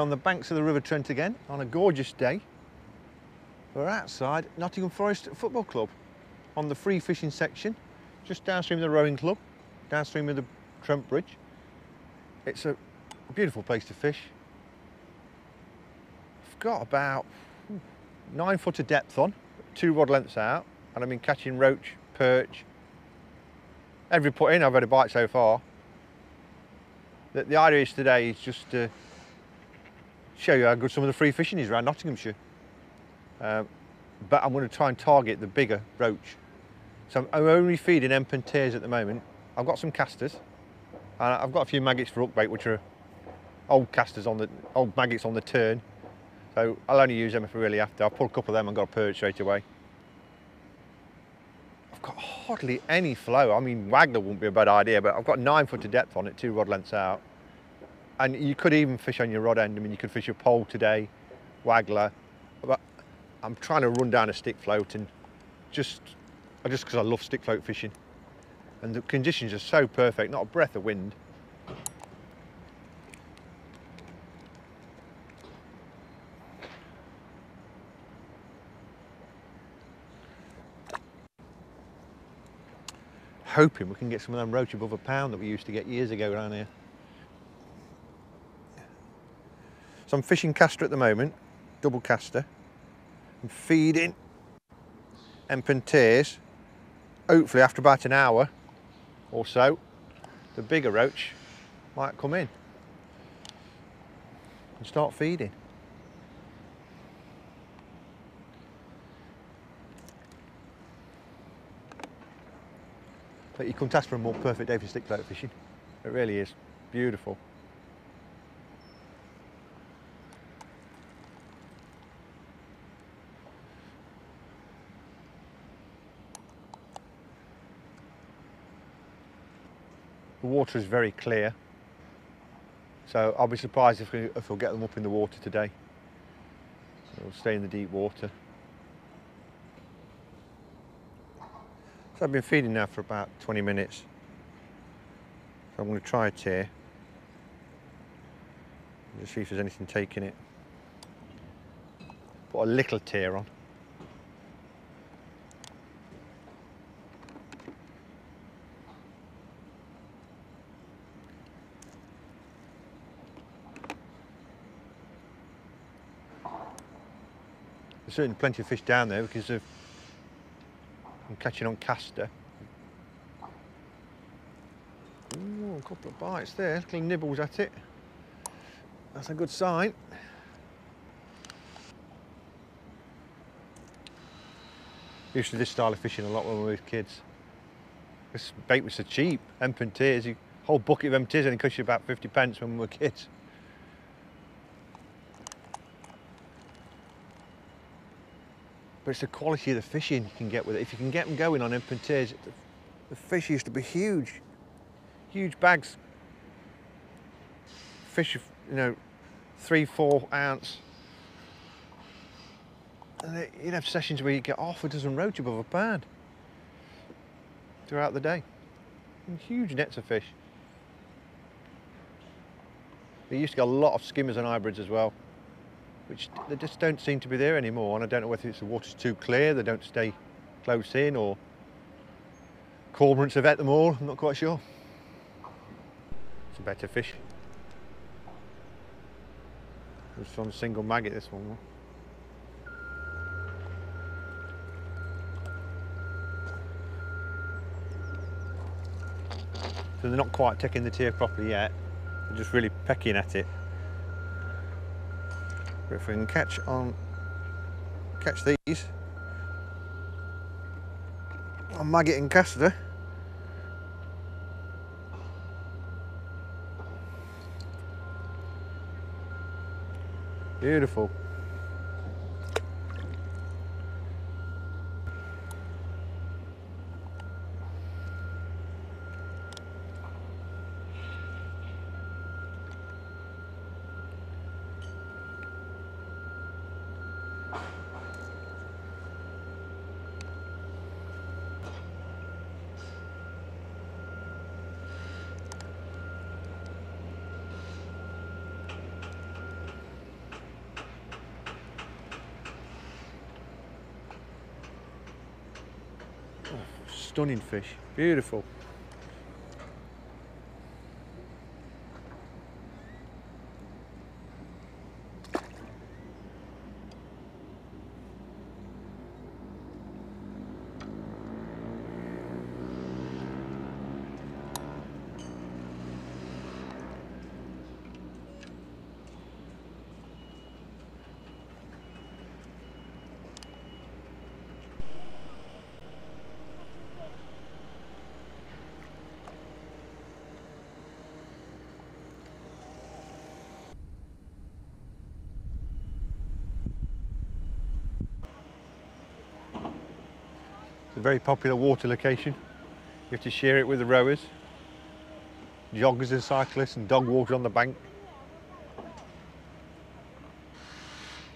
We're on the banks of the River Trent again on a gorgeous day. We're outside Nottingham Forest Football Club on the free fishing section, just downstream of the rowing club, downstream of the Trent Bridge. It's a beautiful place to fish. I've got about 9 foot of depth on, 2 rod lengths out, and I've been catching roach, perch. Every put in I've had a bite so far. The idea is today is just to show you how good some of the free fishing is around Nottinghamshire. But I'm going to try and target the bigger roach. So I'm only feeding empantiers at the moment. I've got some casters, and I've got a few maggots for hook bait, which are old casters on the old maggots on the turn. So I'll only use them if I really have to. I'll pull a couple of them and got a perch straight away. I've got hardly any flow. I mean, waggler wouldn't be a bad idea, but I've got 9 foot of depth on it, 2 rod lengths out. And you could even fish on your rod end. I mean, you could fish your pole today, waggler. But I'm trying to run down a stick float, and just because I love stick float fishing. And the conditions are so perfect, not a breath of wind. Hoping we can get some of them roach above a pound that we used to get years ago around here. So I'm fishing caster at the moment, double caster. I'm feeding empantiers. Hopefully after about an hour or so, the bigger roach might come in and start feeding. But you couldn't ask for a more perfect day for stick float fishing. It really is beautiful. The water is very clear, so I'll be surprised if we'll get them up in the water today. They'll stay in the deep water. So I've been feeding now for about 20 minutes. So I'm going to try it here. Just see if there's anything taking it. Put a little tear on. There's certainly plenty of fish down there because of I'm catching on caster. Ooh, a couple of bites there, little nibbles at it. That's a good sign. Used to this style of fishing a lot when we were kids. This bait was so cheap, empantiers. A whole bucket of empantiers only cost you about 50 pence when we were kids. But it's the quality of the fishing you can get with it. If you can get them going on empantiers, the fish used to be huge, huge bags. Fish, you know, 3-4 ounce. And you'd have sessions where you get half a dozen roach above a pound throughout the day. And huge nets of fish. They used to get a lot of skimmers and hybrids as well, which they just don't seem to be there anymore, and I don't know whether it's the water's too clear, they don't stay close in, or cormorants have ate them all, I'm not quite sure. It's a better fish. It's on a single maggot, this one. So they're not quite taking the tear properly yet, they're just really pecking at it. But if we can catch these on maggot and caster, beautiful. stunning fish, beautiful. A very popular water location. You have to share it with the rowers, joggers and cyclists, and dog walkers on the bank. I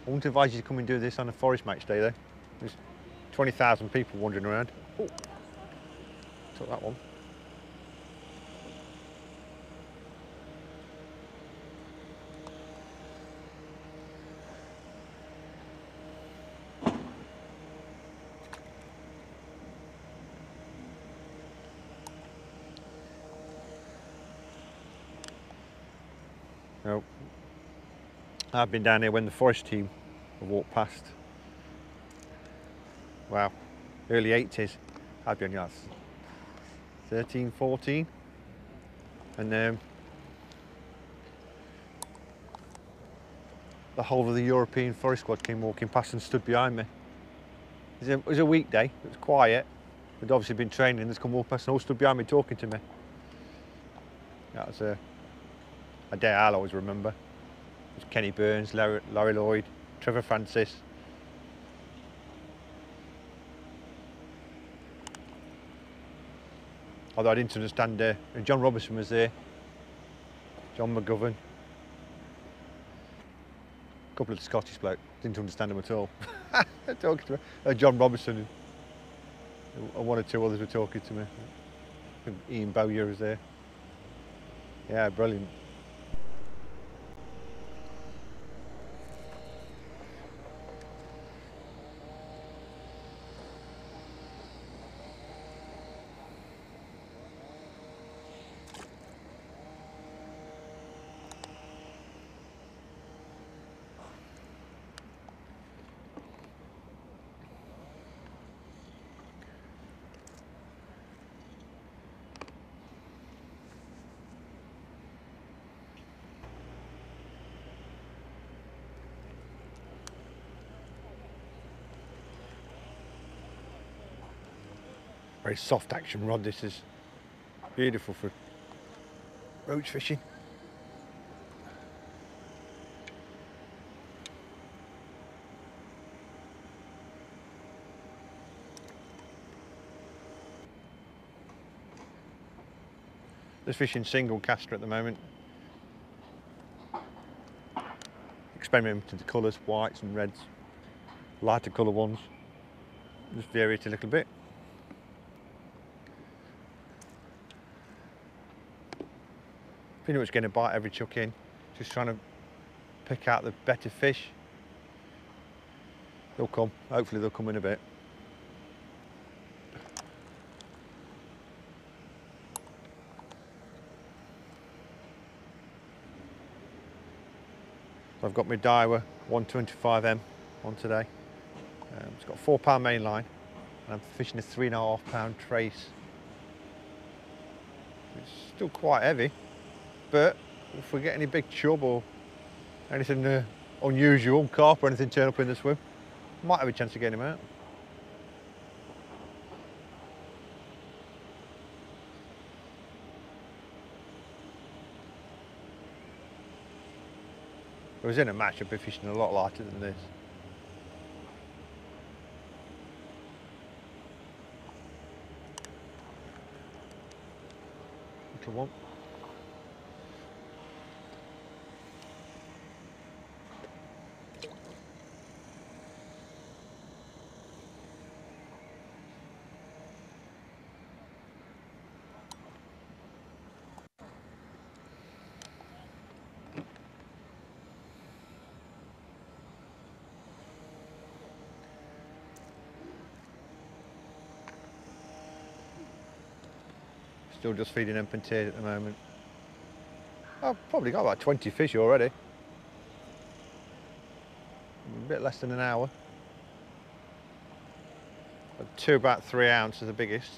wouldn't advise you to come and do this on a forest match day though. There's 20,000 people wandering around. Oh, took that one. No, I've been down here when the forest team walked past. Wow, early 80s. I'd be on your 13, 14. And the whole of the European Forest Squad came walking past and stood behind me. It was a weekday, it was quiet. They'd obviously been training, they'd come walk past and all stood behind me talking to me. That was a day I'll always remember. It was Kenny Burns, Larry Lloyd, Trevor Francis. Although I didn't understand, John Robertson was there, John McGovern. A couple of the Scottish bloke, didn't understand him at all. Talking to me. John Robertson and one or two others were talking to me. Ian Bowyer was there. Yeah, brilliant. Very soft action rod, this is beautiful for roach fishing. This fishing single caster at the moment. Experimenting with the colours, whites and reds, lighter colour ones. Just vary it a little bit. Pretty much getting a bite every chuck in, just trying to pick out the better fish. They'll come, hopefully they'll come in a bit. I've got my Daiwa 125M on today. It's got a 4 pound main line, and I'm fishing a 3.5 pound trace. It's still quite heavy. But if we get any big chub or anything unusual, carp or anything turn up in the swim, might have a chance of getting him out. If I was in a match, I'd be fishing a lot lighter than this. Little one. Still just feeding them pintaid at the moment. I've probably got about 20 fish already. A bit less than an hour. But two about 3 ounce are the biggest.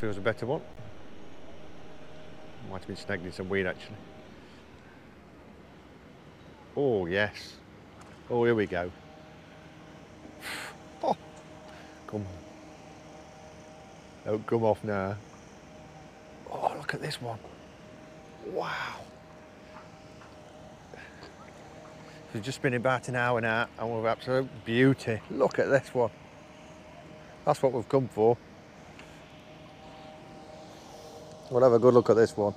Feels a better one. Might have been snagged in some weed actually. Oh yes. Oh, here we go. Oh, come on. Don't come off now. Oh, look at this one. Wow. It's just been about an hour now and we're absolute beauty. Look at this one. That's what we've come for. We'll have a good look at this one.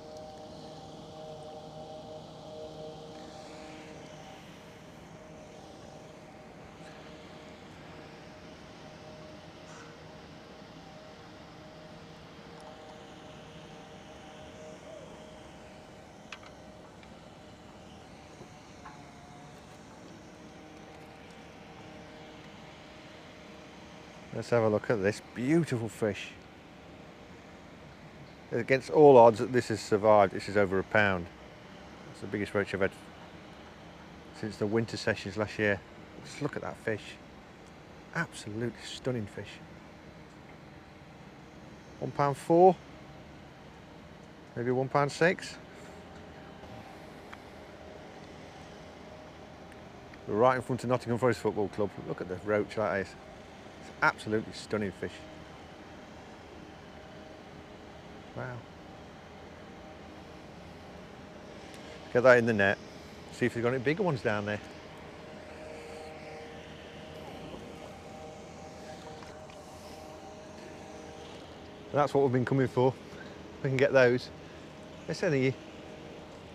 Let's have a look at this beautiful fish. Against all odds that this has survived, this is over £1. It's the biggest roach I've had since the winter sessions last year. Just look at that fish. Absolutely stunning fish. £1.04, maybe £1.06. We're right in front of Nottingham Forest Football Club. Look at the roach that is. It's absolutely stunning fish. Wow. Get that in the net. See if they've got any bigger ones down there. That's what we've been coming for. We can get those. It's only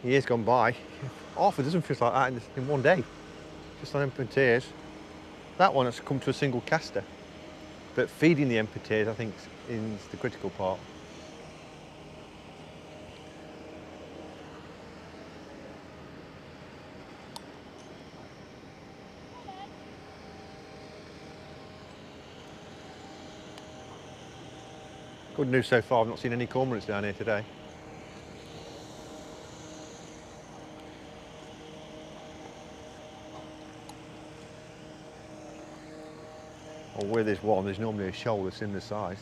years gone by. Half a dozen fish like that in one day. Just on empinators. That one has come to a single caster. But feeding the empinators, I think, is the critical part. Good news so far, I've not seen any cormorants down here today. Or where there's one, there's normally a shoal that's in the size.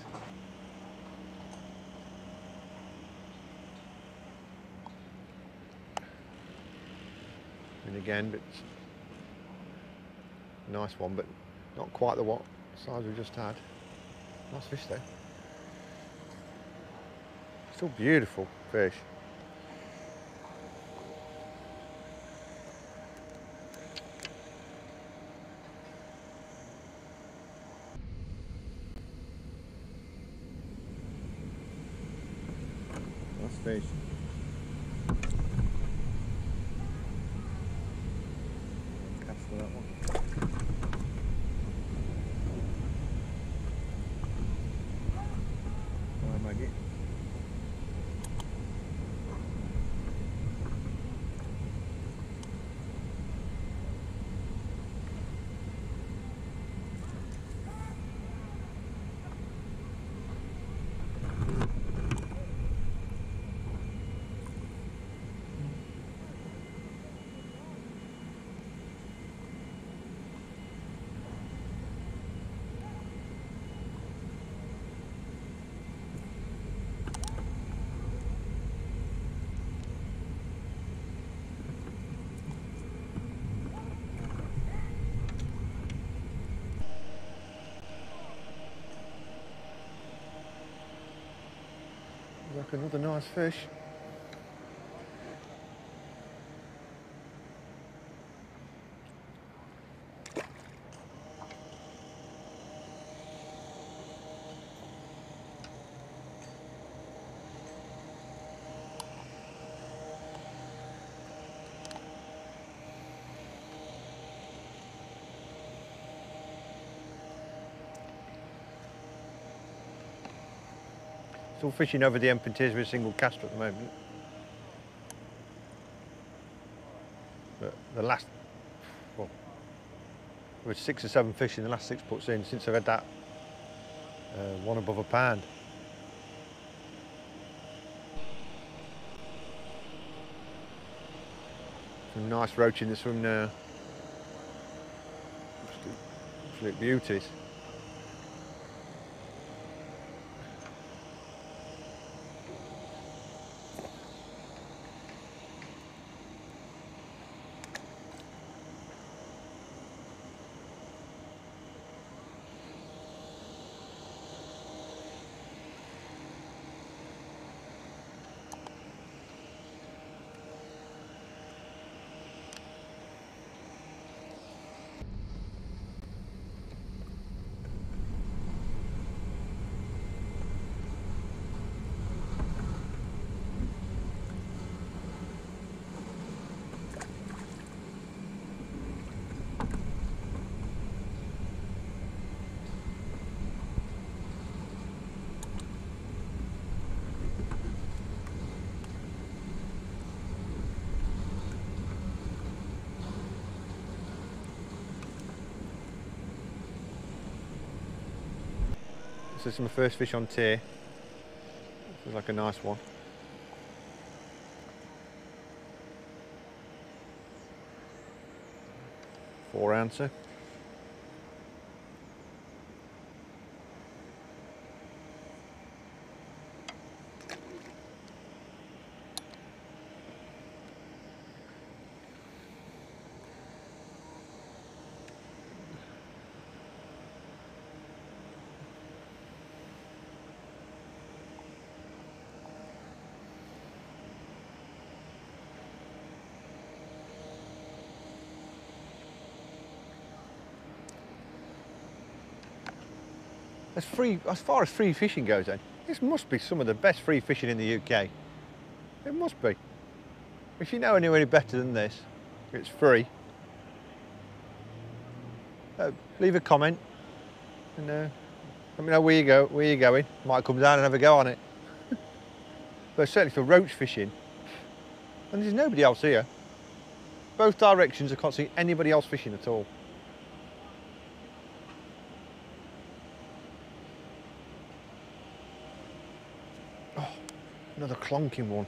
And again, it's a nice one, but not quite the what size we just had. Nice fish though. Still beautiful fish. Nice fish. Catch that one. hook, another nice fish. Still fishing over the Empantiers with a single caster at the moment. But the last, well, there was 6 or 7 fish in the last 6 puts in since I've had that one above a pound. Some nice roach in this one now. Absolute beauties. So this is my first fish on tier. Feels like a nice one. Four ouncer. As far as free fishing goes then, this must be some of the best free fishing in the UK. It must be. If you know any better than this, it's free. Leave a comment and let me know where you're going. Might come down and have a go on it. But certainly for roach fishing, and there's nobody else here. Both directions, I can't see anybody else fishing at all. Another clonking one.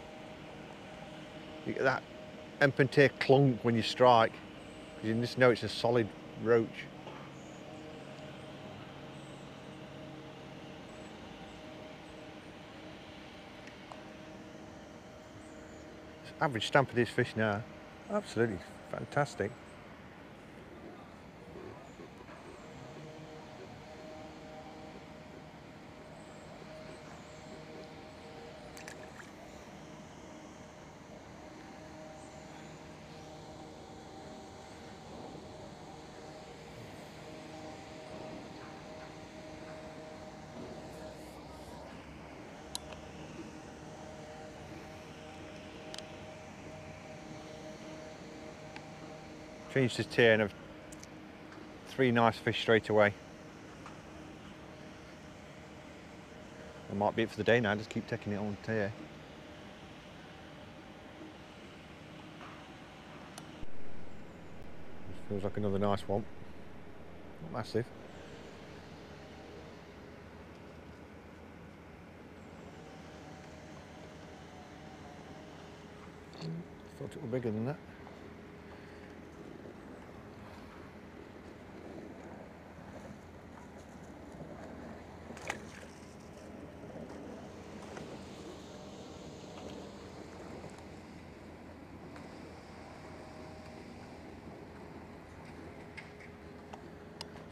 You get that Empantier clonk when you strike. You just know it's a solid roach. Average stamp of this fish now. Absolutely fantastic. Finished this tier and I've 3 nice fish straight away. That might be it for the day now, just keep taking it on tier. Feels like another nice one. Not massive. Thought it were bigger than that.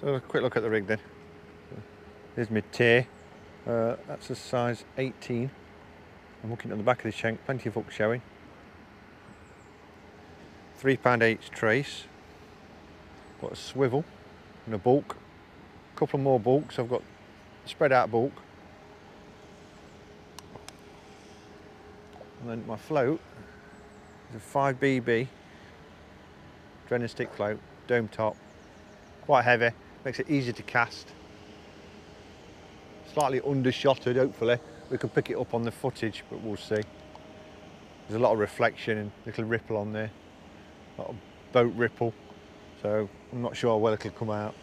So a quick look at the rig then. There's my tier. That's a size 18. I'm looking at the back of the shank, plenty of hook showing. £3.8 trace. Got a swivel and a bulk. A couple more bulks. I've got spread out bulk. And then my float is a 5BB Dren and stick float, dome top. Quite heavy, makes it easy to cast. Slightly undershotted, hopefully. We can pick it up on the footage, but we'll see. There's a lot of reflection and little ripple on there. A lot of boat ripple. So I'm not sure whether it'll come out.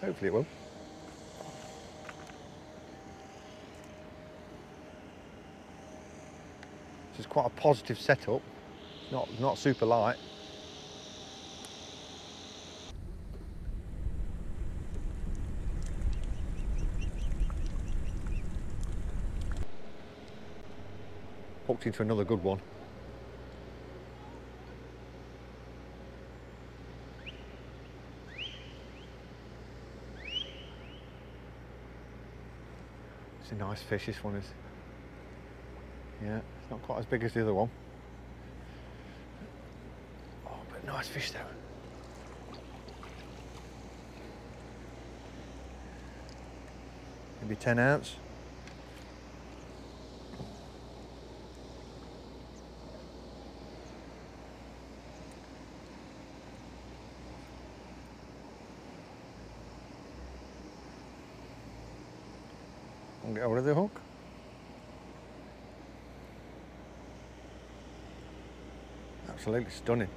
Hopefully it will. This is quite a positive setup. Not super light. Hooked into another good one. It's a nice fish, this one is. Yeah, it's not quite as big as the other one. Oh, but nice fish though. Maybe 10 ounce. Get out of the hook. Absolutely stunning.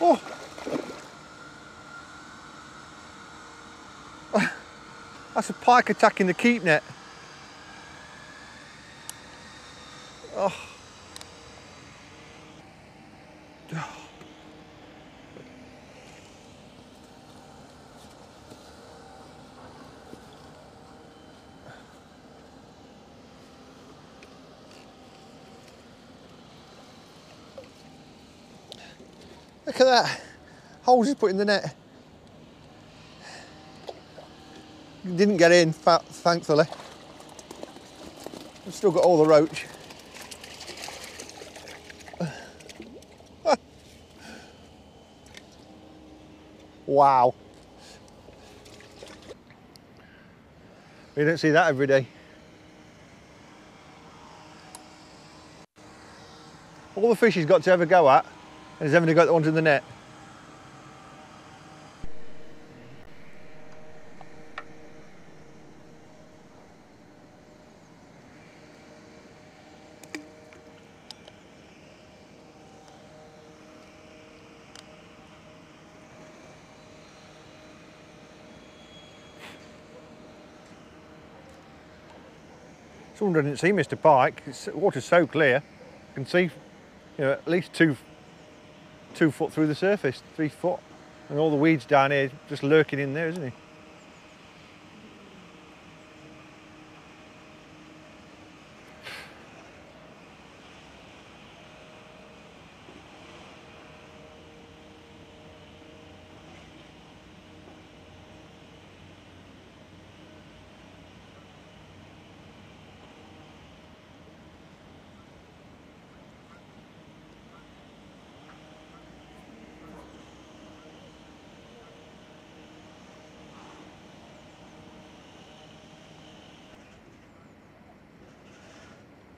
Oh! That's a pike attacking the keep net. Oh. Oh. Look at that, holes he's put in the net. Didn't get in, thankfully. I've still got all the roach. Wow. We don't see that every day. All the fish he's got to ever go at, and he's having to go the ones in the net. Someone didn't see Mr. Pike. The water's so clear, you can see, you know, at least 2 foot through the surface, 3 foot. And all the weeds down here just lurking in there, isn't he?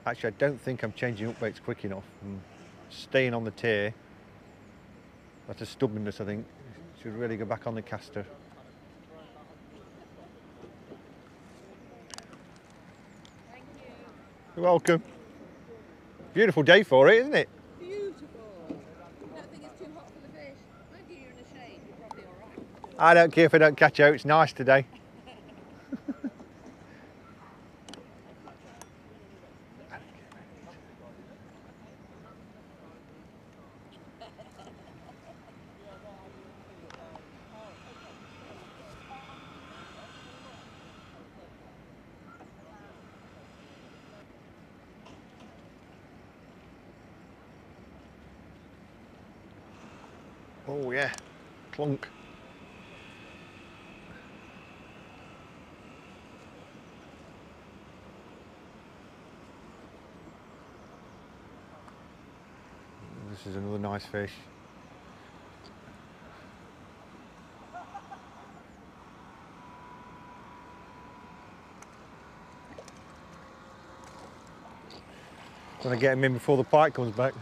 Actually, I don't think I'm changing up baits quick enough. I'm staying on the tier. That's a stubbornness, I think. Should really go back on the caster. Thank you. You're welcome. Beautiful day for it, isn't it? Beautiful. I don't think it's too hot for the fish. Maybe you're in the shade, you're probably all right. I don't care if I don't catch out. It's nice today. Oh yeah, clunk. This is another nice fish. Gonna get him in before the pike comes back.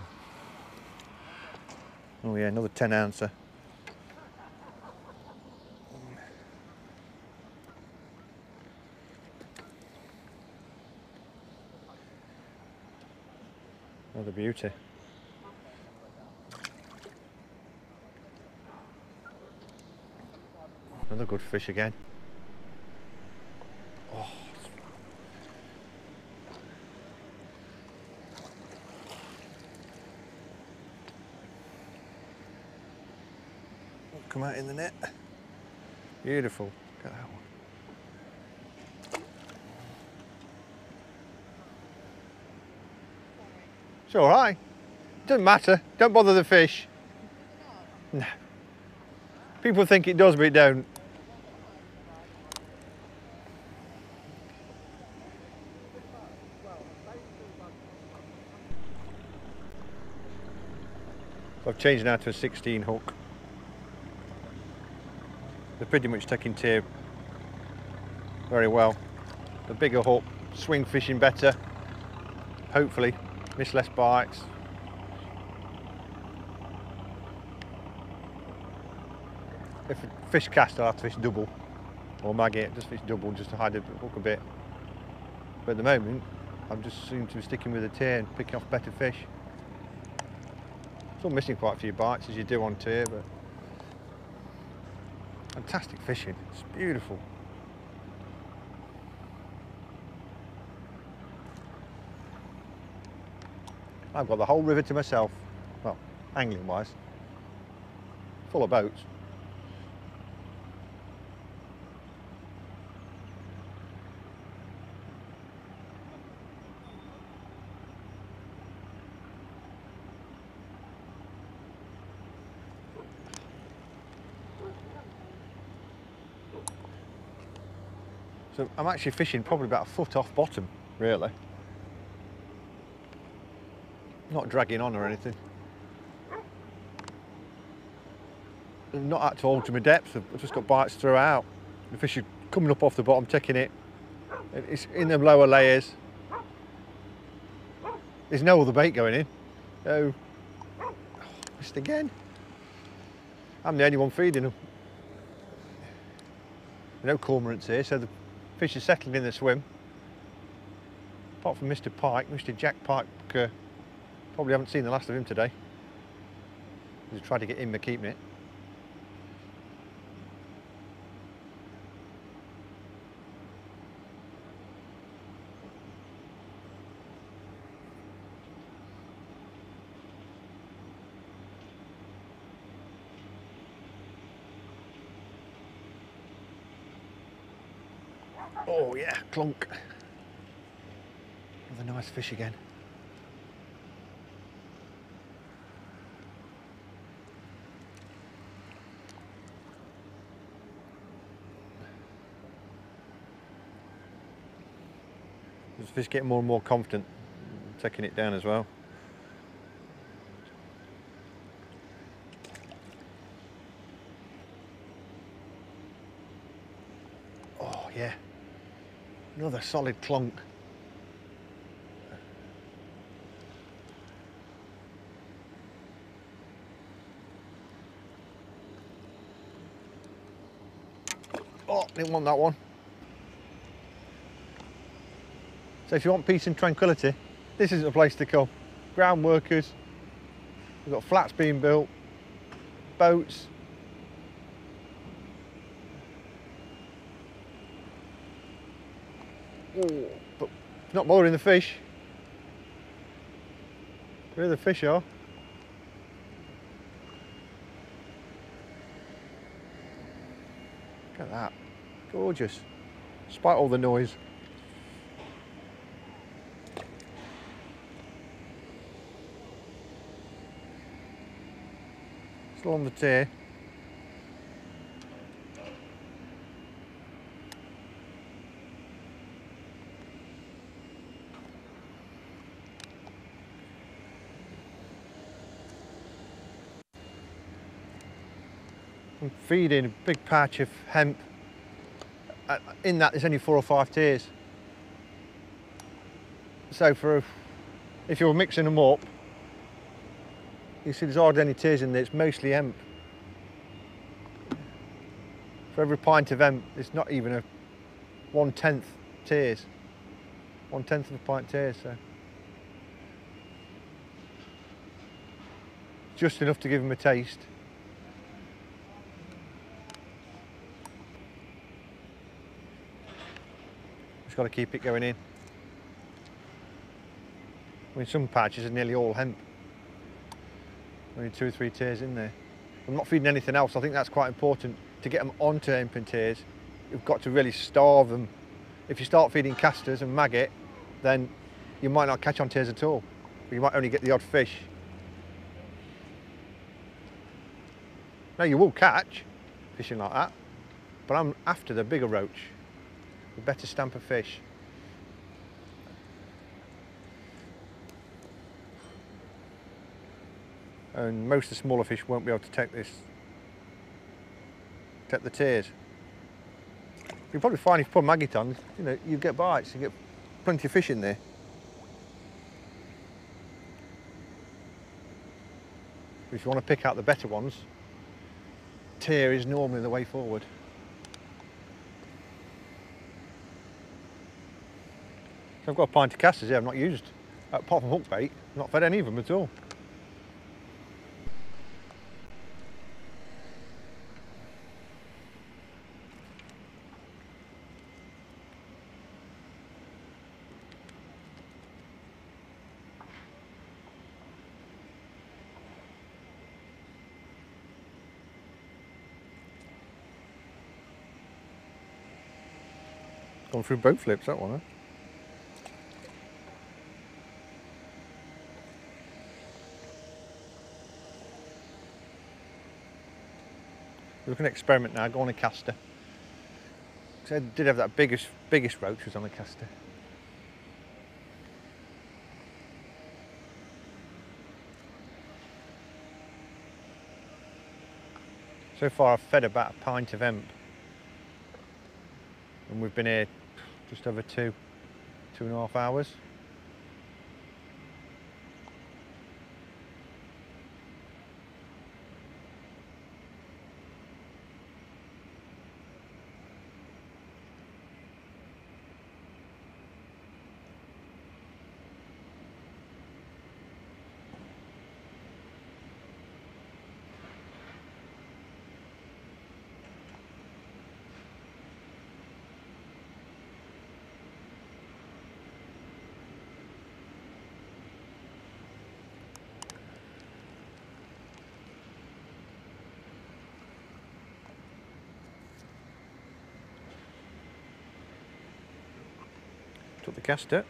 Oh yeah, another 10-ouncer. Another beauty. Another good fish again. Come out in the net. Beautiful. Look at that one. It's all right. Doesn't matter. Don't bother the fish. No. People think it does, but it don't. I've changed now to a 16 hook. They're pretty much taking tier very well. The bigger hook, swing fishing better. Hopefully, miss less bites. If a fish cast, I'll have to fish double. Or maggot, just fish double, just to hide the hook a bit. But at the moment, I'm just seem to be sticking with the tier and picking off better fish. Still missing quite a few bites, as you do on tier, but. Fantastic fishing, it's beautiful. I've got the whole river to myself, well, angling wise, full of boats. So I'm actually fishing probably about a foot off bottom, really. Not dragging on or anything. I'm not at to alter my depth, I've just got bites throughout. The fish are coming up off the bottom, taking it. It's in the lower layers. There's no other bait going in. No. Oh, missed again. I'm the only one feeding them. No cormorants here, so the fish are settled in the swim. Apart from Mr. Pike, Mr. Jack Pike, probably haven't seen the last of him today. He's tried to get in by keeping it. Oh yeah, clunk. Another nice fish again. This fish getting more and more confident, taking it down as well. Oh yeah. Another solid clunk. Oh, didn't want that one. So if you want peace and tranquility, this is a place to come. Ground workers, we've got flats being built, boats, but not bothering the fish. Where the fish are. Look at that. Gorgeous. Despite all the noise. Still on the tee. I'm feeding a big patch of hemp. In that, there's only 4 or 5 tiers. So for if you're mixing them up, you see there's hardly any tiers in there, it's mostly hemp. For every pint of hemp, it's not even a 1/10 tiers. 1/10 of a pint tiers, so. Just enough to give them a taste. Just got to keep it going in. I mean, some patches are nearly all hemp. Only 2 or 3 tiers in there. I'm not feeding anything else. I think that's quite important to get them onto hemp and tiers. You've got to really starve them. If you start feeding casters and maggot, then you might not catch on tiers at all. You might only get the odd fish. Now you will catch fishing like that, but I'm after the bigger roach, the better stamp of fish. And most of the smaller fish won't be able to take the tiers. You'll probably find if you put maggot on, you know, you get bites, you get plenty of fish in there. But if you want to pick out the better ones, tier is normally the way forward. So I've got a pint of casters here I've not used, apart from hook bait, not fed any of them at all. Gone through both flips, that one, eh? We can experiment now, go on a caster. Because I did have that biggest roach was on a caster. So far I've fed about a pint of hemp. And we've been here just over 2–2.5 hours. The caster.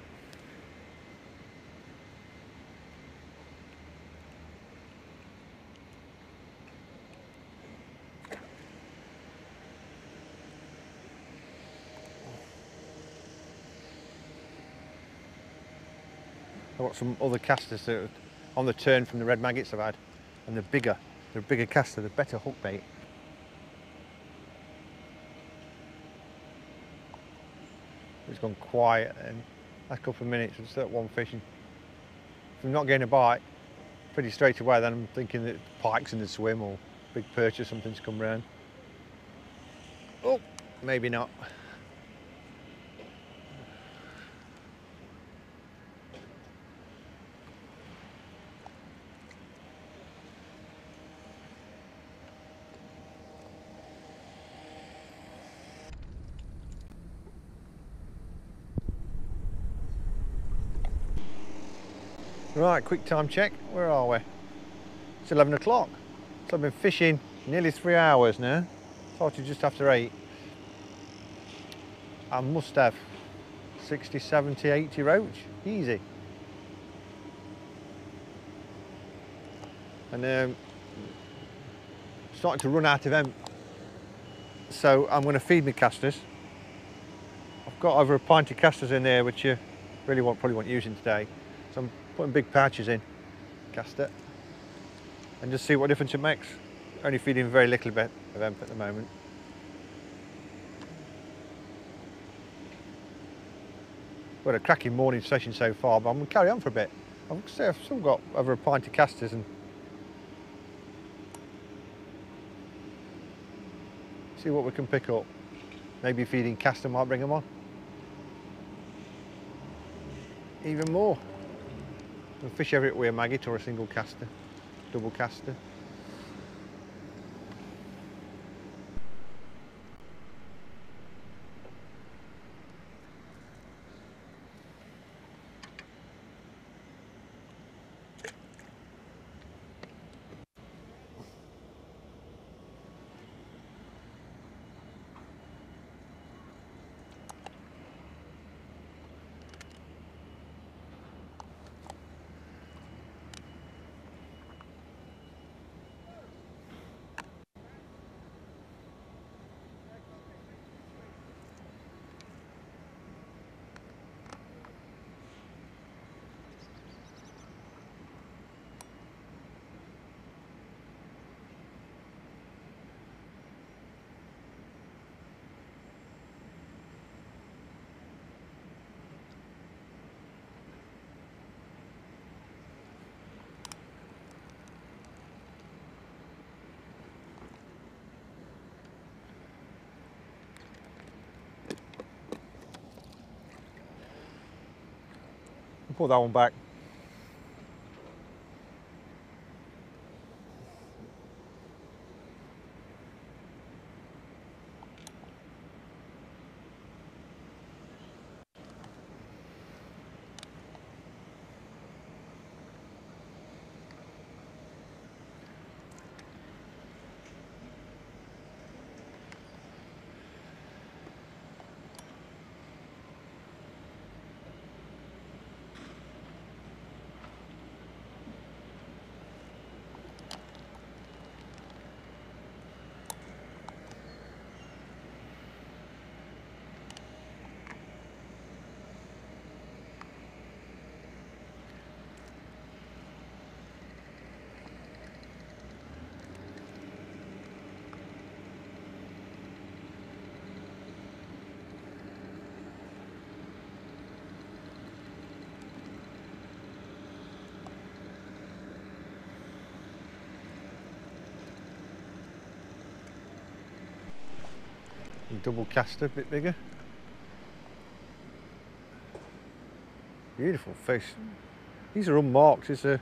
I've got some other casters that are on the turn from the red maggots I've had, and the bigger caster, the better hook bait. It's gone quiet, and last couple of minutes, it's that one fishing. If I'm not getting a bite, pretty straight away, then I'm thinking that pike's in the swim or big perch or something's come round. Oh, maybe not. Right, quick time check. Where are we? It's 11 o'clock. So I've been fishing nearly 3 hours now. Started just after 8. I must have 60, 70, 80 roach. Easy. And starting to run out of hemp. So I'm going to feed my casters. I've got over a pint of casters in there, which you really probably won't using today. So I'm putting big pouches in, cast it, and just see what difference it makes. Only feeding very little bit of hemp at the moment. What a cracking morning session so far, but I'm going to carry on for a bit. I've still got over a pint of casters and see what we can pick up. Maybe feeding caster might bring them on. Even more. We'll fish everywhere, maggot or a single caster, double caster. Put that one back. Double caster, a bit bigger. Beautiful fish. These are unmarked. There's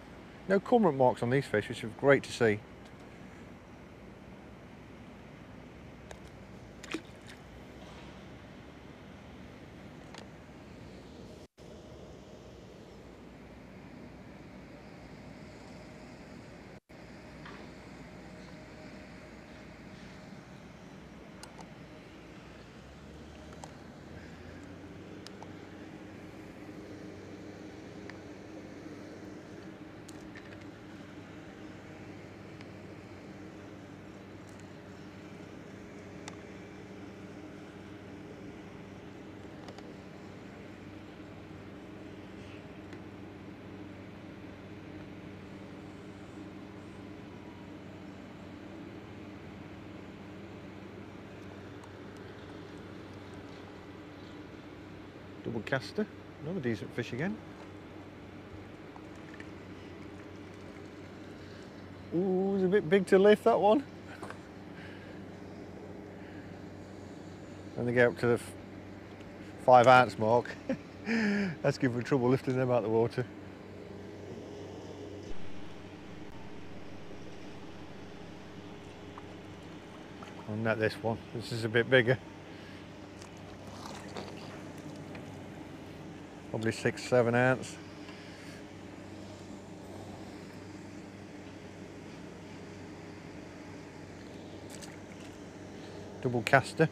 no cormorant marks on these fish, which is great to see. Double caster, another decent fish again. Ooh, it's a bit big to lift, that one. When they get up to the 5 ounce mark, that's giving me trouble lifting them out of the water. I'll net this one, this is a bit bigger. Probably 6, 7 ounce. Double caster.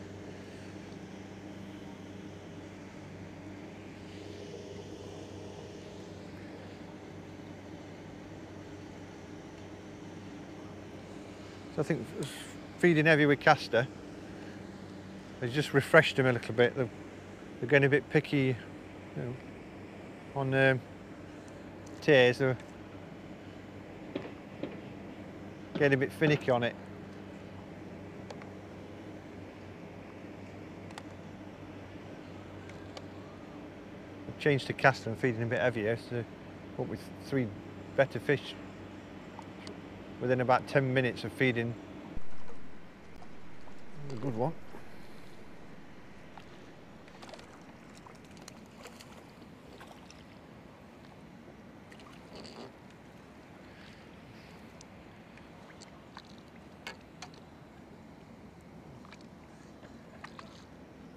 So I think feeding heavy with Castor has just refreshed them a little bit. They're getting a bit picky, you know, on tears. They're getting a bit finicky on it. I've changed to Castor and feeding a bit heavier, so up with three better fish within about 10 minutes of feeding. A good one.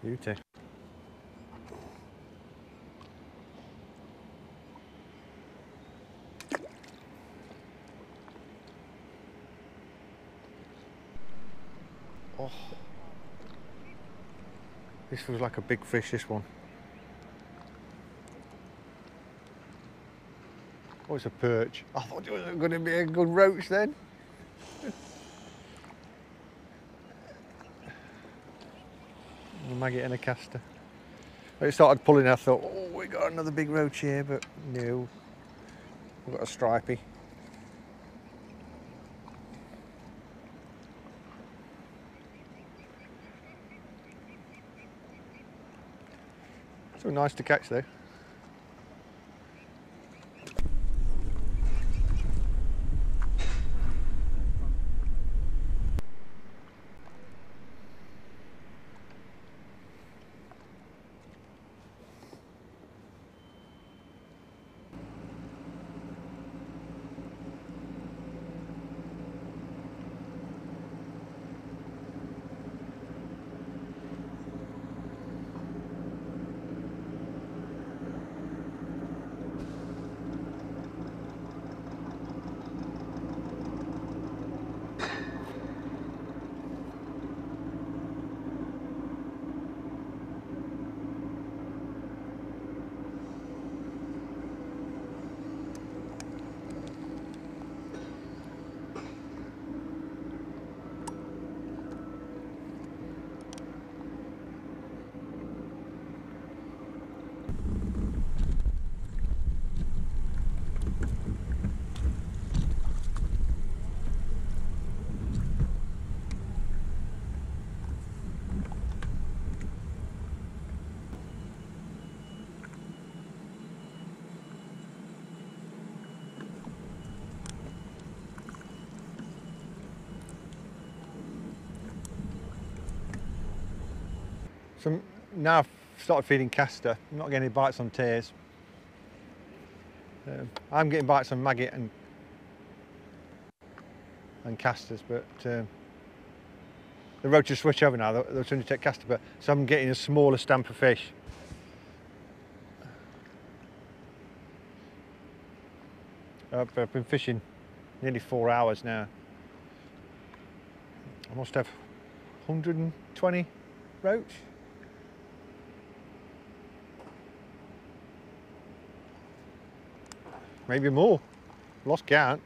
Beauty. Oh. This was like a big fish, this one. Oh, it's a perch. I thought it was going to be a good roach then. A maggot and a Castor. When it started pulling, I thought, oh, we got another big roach here, but no. We've got a stripey. Still nice to catch though. So now I've started feeding Castor. I'm not getting any bites on tears. I'm getting bites on maggot and Castors, but the roaches switch over now. They're trying to take Castor, but so I'm getting a smaller stamp of fish. I've been fishing nearly 4 hours now. I must have 120 roach. Maybe more. Lost count.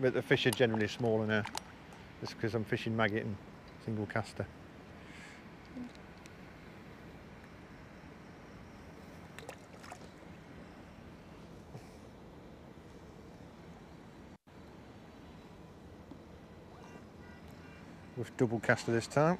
But the fish are generally smaller now. Just because I'm fishing maggot and single Castor. With double Castor this time.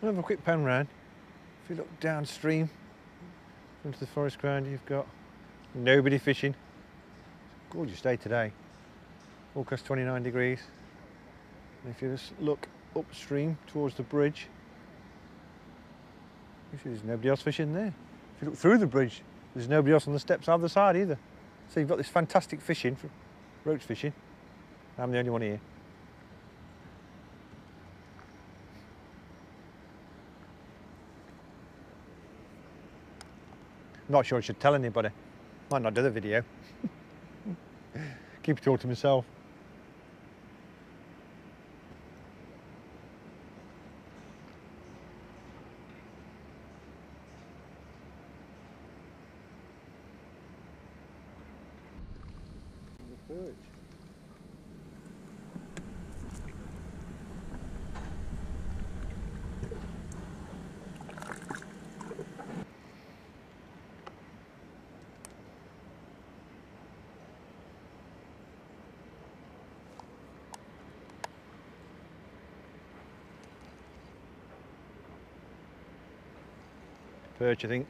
I'll have a quick pan round. If you look downstream into the forest ground, you've got nobody fishing. It's a gorgeous day today. Forecast 29 degrees. And if you just look upstream towards the bridge, you see there's nobody else fishing there. If you look through the bridge, there's nobody else on the steps either side either. So you've got this fantastic fishing, roach fishing. I'm the only one here. I'm not sure I should tell anybody. Might not do the video. Keep it all to myself. Perch, I think.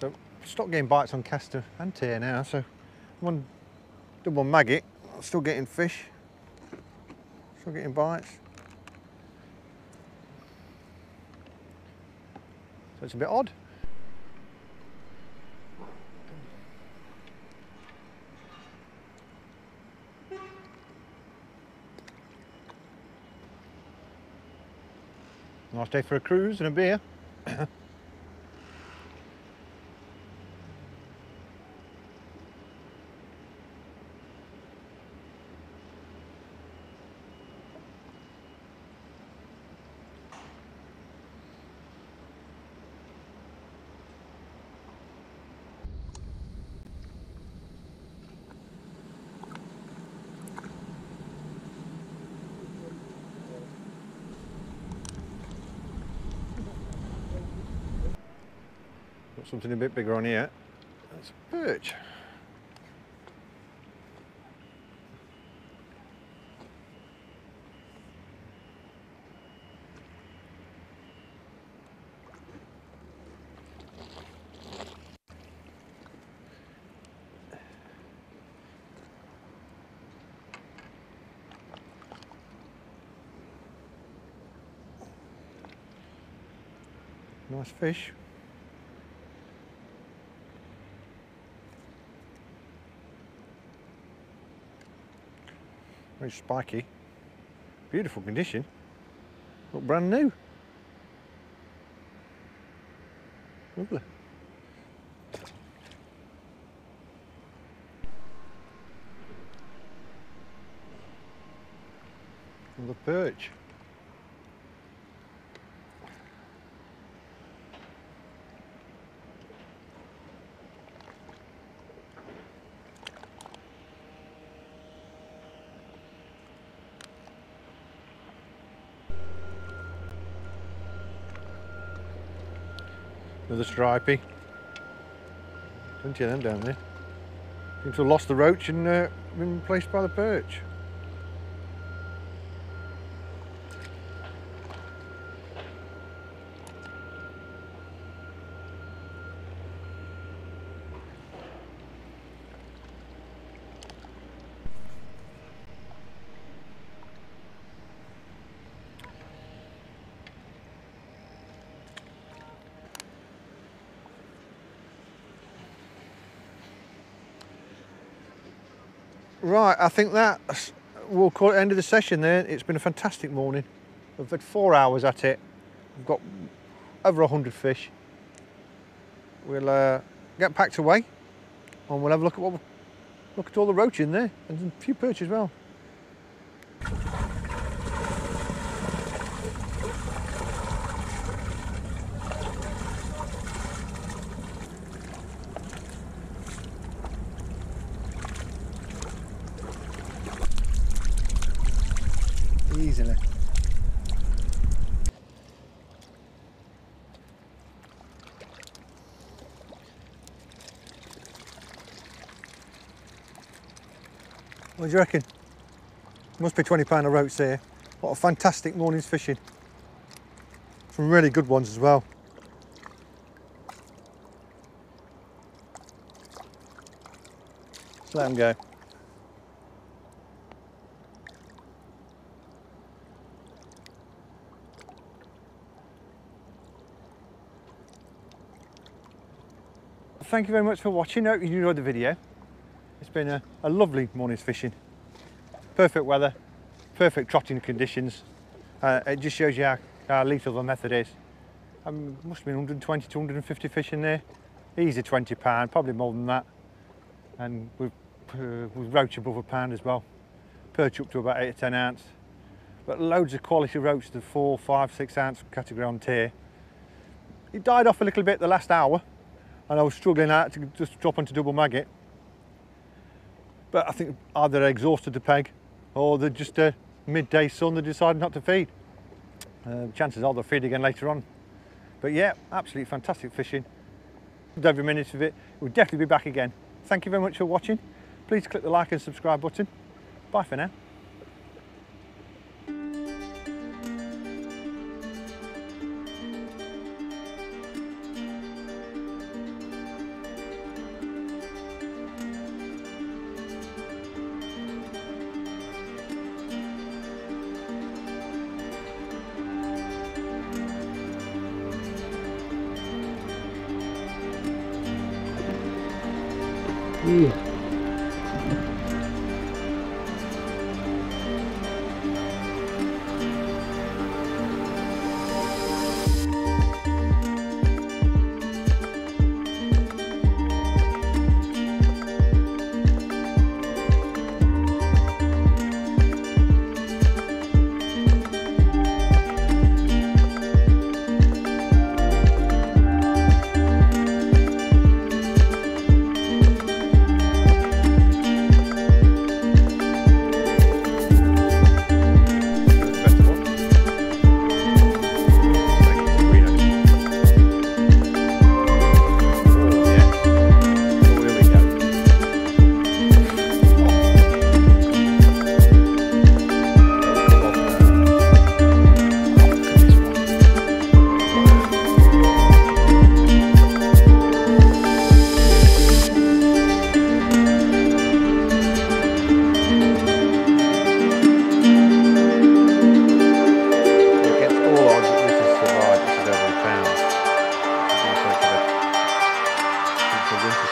So, stopped getting bites on Castor and Tear now, so one double maggot, still getting fish, still getting bites. So it's a bit odd. Nice day for a cruise and a beer. Something a bit bigger on here. That's a perch. Nice fish. Very spiky, beautiful condition, look brand new, lovely. Another perch. Another stripey. Plenty of them down there. Seems to have lost the roach and been replaced by the perch. Right, I think that we'll call it end of the session there. It's been a fantastic morning. I've had 4 hours at it. I've got over 100 fish. We'll get packed away and we'll have a look at what look at all the roach in there and a few perch as well. Easily. What do you reckon? Must be 20 pound of roach here. What a fantastic morning's fishing. Some really good ones as well. Just let them go. Thank you very much for watching. I hope you enjoyed the video. It's been a lovely morning's fishing. Perfect weather, perfect trotting conditions. It just shows you how lethal the method is. Must have been 120 to 150 fish in there. Easy £20, probably more than that. And we've roach above a pound as well. Perch up to about 8 or 10 ounce. But loads of quality roach, the 4, 5, 6 ounce category on tier. It died off a little bit the last hour and I was struggling out to just drop onto double maggot. But I think either they exhausted the peg or they're just a midday sun, they decided not to feed. Chances are they'll feed again later on. But yeah, absolutely fantastic fishing. Loved every minute of it. We'll definitely be back again. Thank you very much for watching. Please click the like and subscribe button. Bye for now. Yeah.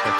Winter